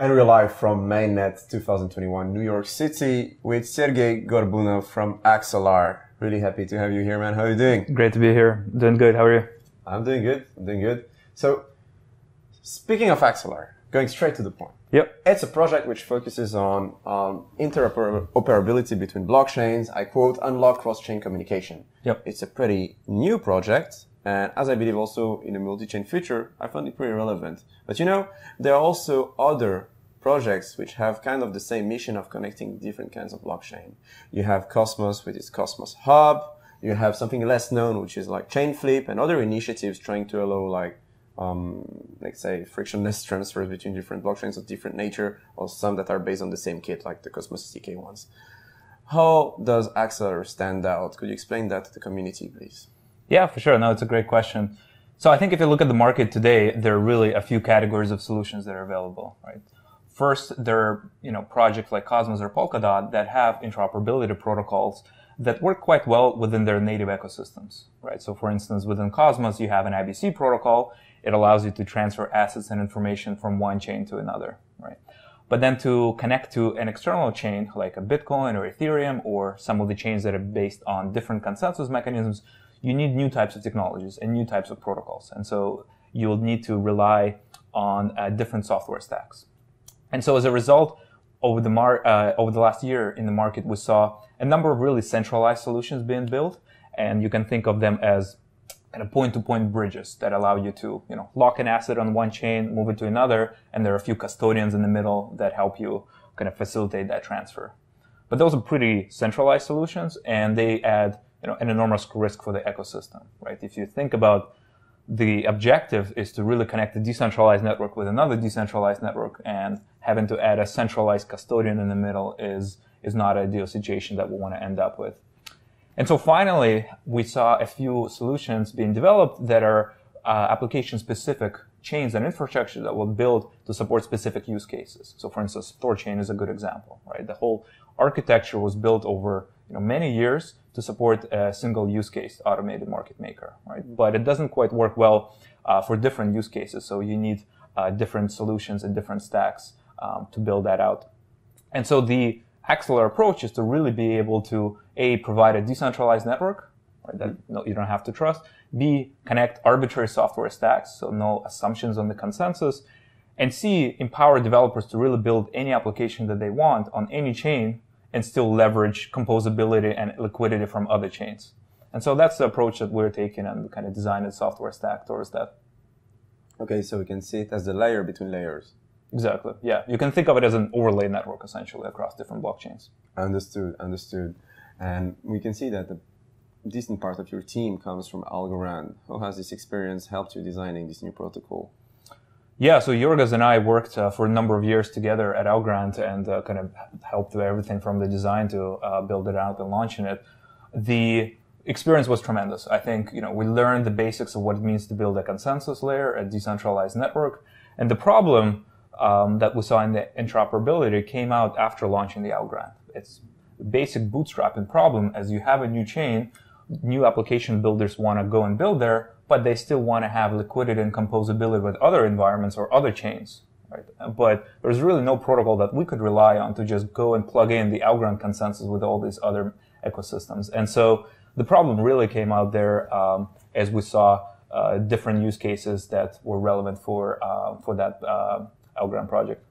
And we're live from Mainnet 2021 New York City with Sergey Gorbunov from Axelar. Really happy to have you here, man. How are you doing? Great to be here. Doing good. How are you? I'm doing good. I'm doing good. So, speaking of Axelar, going straight to the point. Yep. It's a project which focuses on interoperability between blockchains. I quote, unlock cross-chain communication. Yep. It's a pretty new project. And as I believe also in a multi-chain future, I found it pretty relevant. But you know, there are also other projects which have kind of the same mission of connecting different kinds of blockchain. You have Cosmos with its Cosmos Hub. You have something less known, which is like Chainflip and other initiatives trying to allow like, let's say, frictionless transfers between different blockchains of different nature, or some that are based on the same kit, like the Cosmos SDK ones. How does Axelar stand out? Could you explain that to the community, please? Yeah, for sure. No, it's a great question. So I think if you look at the market today, there are really a few categories of solutions that are available, right? First, there are, projects like Cosmos or Polkadot that have interoperability protocols that work quite well within their native ecosystems, right? So for instance, within Cosmos, you have an IBC protocol. It allows you to transfer assets and information from one chain to another, right? But then to connect to an external chain like a Bitcoin or Ethereum or some of the chains that are based on different consensus mechanisms, you need new types of technologies and new types of protocols. And so you'll need to rely on different software stacks. And so as a result, over the last year in the market, we saw a number of really centralized solutions being built. And you can think of them as kind of point-to-point bridges that allow you to lock an asset on one chain, move it to another. And there are a few custodians in the middle that help you kind of facilitate that transfer. But those are pretty centralized solutions, and they add an enormous risk for the ecosystem, right? If you think about the objective is to really connect a decentralized network with another decentralized network, and having to add a centralized custodian in the middle is not an ideal situation that we want to end up with. And so finally, we saw a few solutions being developed that are application-specific chains and infrastructure that will build to support specific use cases. So for instance, ThorChain is a good example, right? The whole architecture was built over many years to support a single use case automated market maker, right? But it doesn't quite work well for different use cases. So you need different solutions and different stacks to build that out. And so the Axelar approach is to really be able to A, provide a decentralized network, right, that you don't have to trust, B, connect arbitrary software stacks, so no assumptions on the consensus, and C, empower developers to really build any application that they want on any chain and still leverage composability and liquidity from other chains. And so that's the approach that we're taking and kind of design the software stack towards that. Okay, so we can see it as the layer between layers. Exactly, yeah. You can think of it as an overlay network, essentially, across different blockchains. Understood, understood. And we can see that the decent part of your team comes from Algorand. How has this experience helped you designing this new protocol? Yeah, so Jurgis and I worked for a number of years together at Algorand and kind of helped with everything from the design to build it out and launching it. The experience was tremendous. I think we learned the basics of what it means to build a consensus layer, a decentralized network. And the problem that we saw in the interoperability came out after launching the Algorand. It's a basic bootstrapping problem as you have a new chain, new application builders want to go and build there, but they still want to have liquidity and composability with other environments or other chains, right? But there's really no protocol that we could rely on to just go and plug in the Algorand consensus with all these other ecosystems. And so the problem really came out there as we saw different use cases that were relevant for that Algorand project.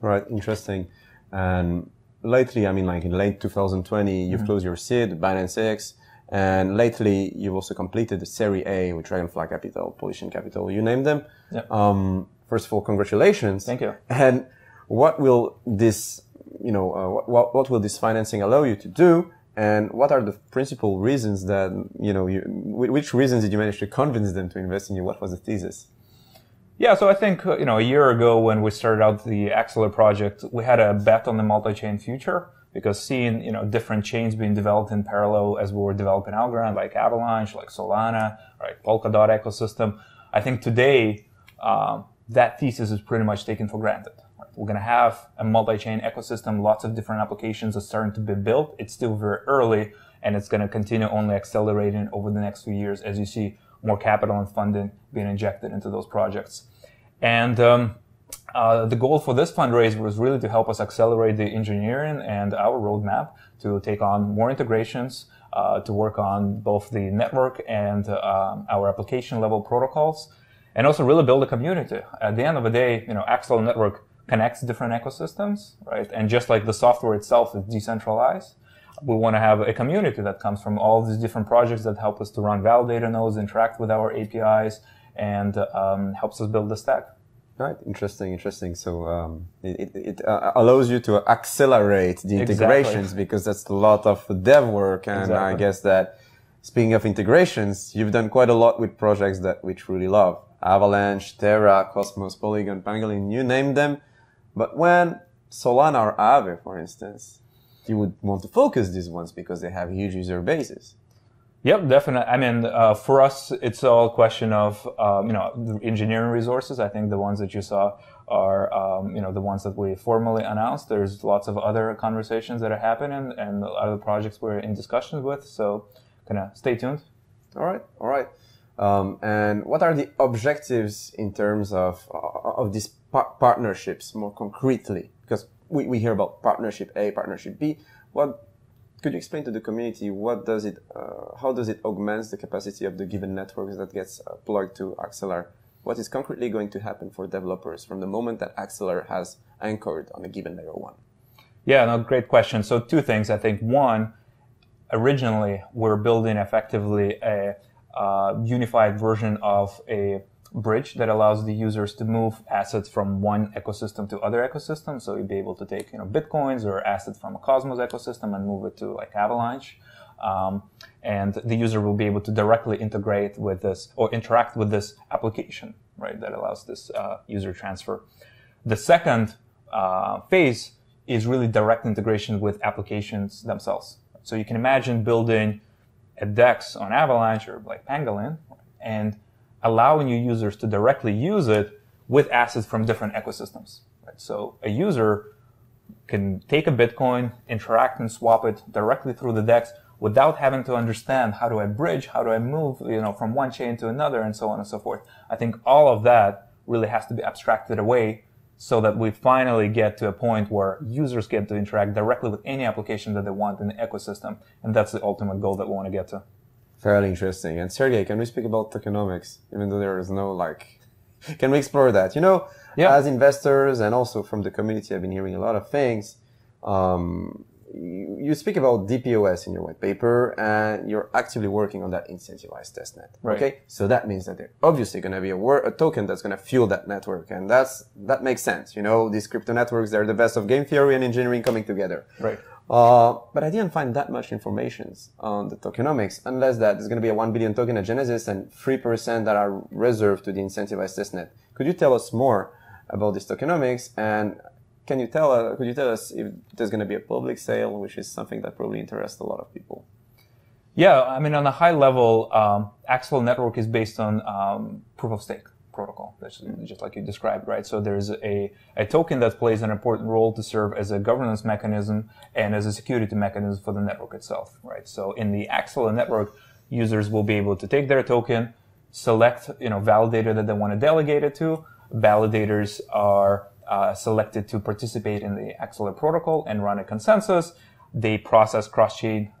Right, interesting. And lately, I mean, like in late 2020, you've closed your seed, Binance X. And lately, you've also completed the Series A with Dragonfly Capital, Polychain Capital, you name them. Yep. First of all, congratulations. Thank you. And what will this, what will this financing allow you to do? And what are the principal reasons that, which reasons did you manage to convince them to invest in you? What was the thesis? Yeah, so I think, a year ago when we started out the Axelar project, we had a bet on the multi-chain future. Because seeing, different chains being developed in parallel as we were developing Algorand, like Avalanche, like Solana, right, Polkadot ecosystem, I think today that thesis is pretty much taken for granted. Right? We're going to have a multi-chain ecosystem, lots of different applications are starting to be built. It's still very early, and it's going to continue only accelerating over the next few years as you see more capital and funding being injected into those projects. And the goal for this fundraise was really to help us accelerate the engineering and our roadmap to take on more integrations, to work on both the network and our application level protocols, and also really build a community. At the end of the day, you know, Axelar Network connects different ecosystems, right? And just like the software itself is decentralized, we want to have a community that comes from all these different projects that help us to run validator nodes, interact with our APIs, and helps us build the stack. Right, interesting, interesting. So it allows you to accelerate the integrations, exactly, because that's a lot of dev work. And exactly. I guess that, speaking of integrations, you've done quite a lot with projects that we truly love. Avalanche, Terra, Cosmos, Polygon, Pangolin, you name them. But when Solana or Aave, for instance, you would want to focus these ones because they have huge user bases. Yep, definitely. I mean, for us, it's all a question of, you know, engineering resources. I think the ones that you saw are, you know, the ones that we formally announced. There's lots of other conversations that are happening and other projects we're in discussions with. So, kind of stay tuned. All right, all right. And what are the objectives in terms of these partnerships more concretely? Because we hear about partnership A, partnership B. What could you explain to the community what does it, how does it augment the capacity of the given networks that gets plugged to Axelar? What is concretely going to happen for developers from the moment that Axelar has anchored on a given layer one? Yeah, no, great question. So two things, I think. One, originally we're building effectively a unified version of a bridge that allows the users to move assets from one ecosystem to other ecosystems. So you'd be able to take, you know, bitcoins or assets from a Cosmos ecosystem and move it to like Avalanche. And the user will be able to directly integrate with this or interact with this application, right? That allows this user transfer. The second phase is really direct integration with applications themselves. So you can imagine building a DEX on Avalanche or like Pangolin and allowing your users to directly use it with assets from different ecosystems. Right? So a user can take a Bitcoin, interact and swap it directly through the DEX without having to understand how do I bridge, how do I move, you know, from one chain to another, and so on and so forth. I think all of that really has to be abstracted away so that we finally get to a point where users get to interact directly with any application that they want in the ecosystem. And that's the ultimate goal that we want to get to. Fairly interesting. And Sergey, can we speak about tokenomics, even though there is no, like, can we explore that? You know, yeah, as investors and also from the community, I've been hearing a lot of things. You speak about DPOS in your white paper, and you're actively working on that incentivized testnet. Right. Okay, so that means that there's obviously going to be a token that's going to fuel that network, and that makes sense. You know, these crypto networks, they're the best of game theory and engineering coming together. Right. But I didn't find that much information on the tokenomics, unless that there's going to be a 1 billion token at Genesis and 3% that are reserved to the incentivized testnet. Could you tell us more about this tokenomics? And can you tell, could you tell us if there's going to be a public sale, which is something that probably interests a lot of people? Yeah, I mean, on a high level, Axelar Network is based on proof of stake protocol, just like you described, right? So there's a token that plays an important role to serve as a governance mechanism and as a security mechanism for the network itself, right? So in the Axelar Network, users will be able to take their token, select, you know, validator that they want to delegate it to. Validators are selected to participate in the Axelar protocol and run a consensus. They process cross-chain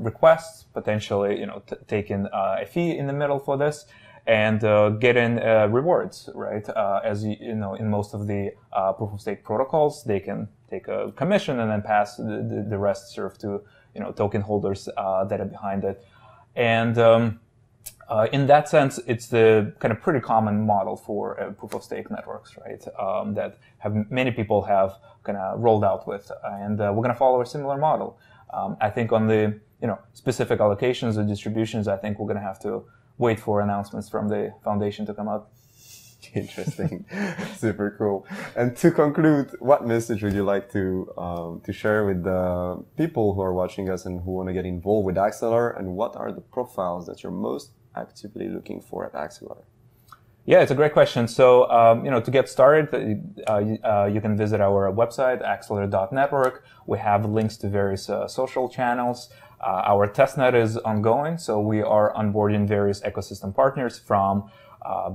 requests, potentially, you know, taking a fee in the middle for this, and getting rewards, right? As you know, in most of the proof-of-stake protocols, they can take a commission and then pass the rest serve to, you know, token holders that are behind it. And in that sense, it's the kind of pretty common model for proof-of-stake networks, right? That have many people have kind of rolled out with, and we're going to follow a similar model. I think on the, you know, specific allocations or distributions, I think we're going to have to wait for announcements from the foundation to come out. Interesting. Super cool. And to conclude, what message would you like to share with the people who are watching us and who want to get involved with Axelar? And what are the profiles that you're most actively looking for at Axelar? Yeah, it's a great question. So, you know, to get started, you can visit our website, axelar.network. We have links to various social channels. Our testnet is ongoing, so we are onboarding various ecosystem partners from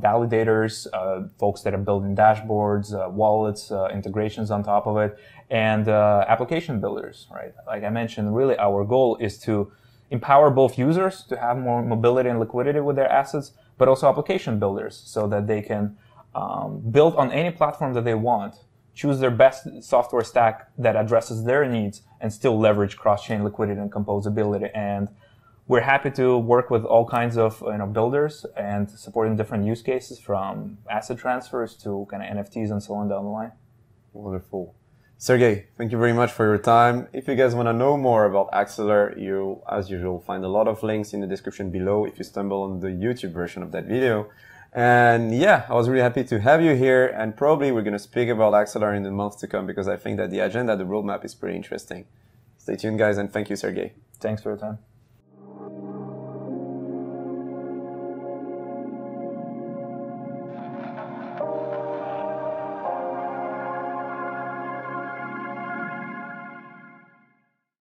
validators, folks that are building dashboards, wallets, integrations on top of it, and application builders, right? Like I mentioned, really our goal is to empower both users to have more mobility and liquidity with their assets, but also application builders so that they can build on any platform that they want, choose their best software stack that addresses their needs, and still leverage cross-chain liquidity and composability. And we're happy to work with all kinds of builders and supporting different use cases from asset transfers to kind of NFTs and so on down the line. Wonderful. Sergey, thank you very much for your time. If you guys want to know more about Axelar, you, as usual, find a lot of links in the description below if you stumble on the YouTube version of that video. And yeah, I was really happy to have you here, and probably we're going to speak about Axelar in the months to come because I think that the agenda, the roadmap is pretty interesting. Stay tuned, guys, and thank you, Sergey. Thanks for your time.